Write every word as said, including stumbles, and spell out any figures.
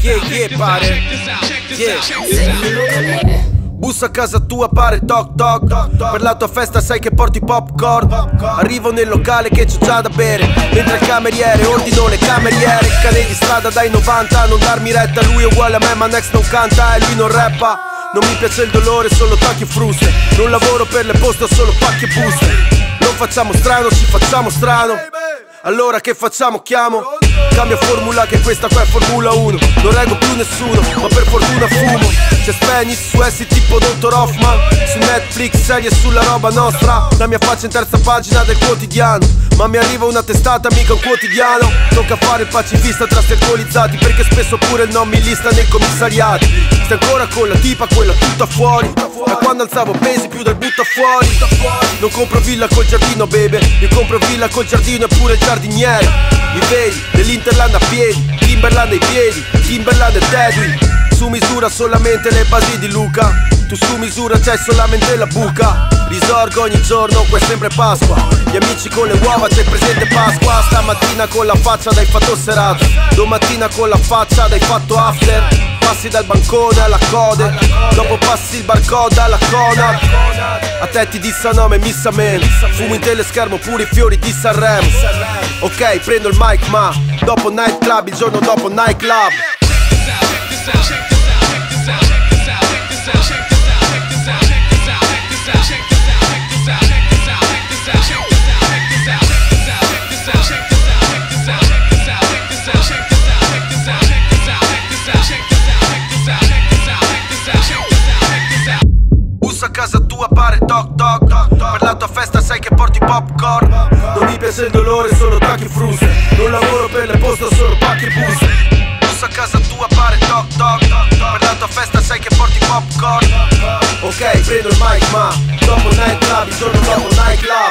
Yeah, yeah, pare. Yeah. Busso a casa tua, pare, toc toc. Per la tua festa sai che porti popcorn. Arrivo nel locale che c'ho già da bere. Mentre il cameriere ordino le cameriere. Cane di strada dai novanta, non darmi retta. Lui è uguale a me ma Next non canta e lui non rappa. Non mi piace il dolore, solo tacchi e fruste. Non lavoro per le poste, ho solo pacchi e buste. Non facciamo strano, ci facciamo strano. Allora che facciamo? Chiamo? Cambia formula che questa qua è Formula uno. Non reggo più nessuno, ma per fortuna fumo. C'è Spanish su essi tipo Dottor Hoffman. Su Netflix serie sulla roba nostra. La mia faccia in terza pagina del quotidiano. Ma mi arriva una testata, mica un quotidiano. Tocca fare il pacifista tra stercolizzati. Perché spesso pure il non mi lista nei commissariati. Sta ancora con la tipa, quella tutta fuori. Da quando alzavo pesi più del butta fuori. Non compro villa col giardino, baby. Io compro villa col giardino e pure il giardiniere. I veri dell'Interland a piedi, Timberland ai piedi, Timberland e Teddy. Su misura solamente le basi di Luca. Tu su misura c'hai solamente la buca. Risorgo ogni giorno, qua è sempre Pasqua. Gli amici con le uova, c'è presente Pasqua. Stamattina con la faccia dai fatto serato. Domattina con la faccia dai fatto after. Passi dal bancone alla code. Dopo passi il barcode alla Conad. A te ti dissa nome, missa meno. Fumo in teleschermo pure i fiori di Sanremo. Ok, prendo il mic ma dopo night club, il giorno dopo night club. Casa tua pare toc toc, per la tua festa sai che porti popcorn. Non mi piace il dolore, solo tacchi e fruste. Non lavoro per le poste, solo pacchi e buste. Busso a casa tua pare toc toc, per la tua festa sai che porti popcorn. Ok, prendo il mic ma dopo night club, il giorno dopo night club.